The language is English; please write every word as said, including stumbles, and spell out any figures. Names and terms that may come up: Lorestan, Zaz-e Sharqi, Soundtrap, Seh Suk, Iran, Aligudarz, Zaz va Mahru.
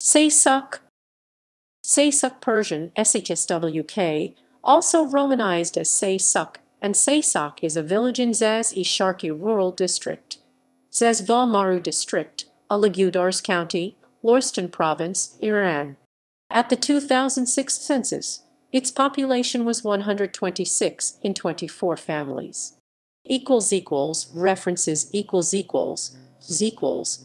Seh Suk. Seh Suk, Persian Shwk, also romanized as Seh Suk, and Seh Suk is a village in Zaz-e Sharqi rural district, Zaz va Mahru district, Aligudarz county, Lorestan province, Iran. At the two thousand six census, its population was one hundred twenty-six in twenty-four families. Equals equals references equals equals equals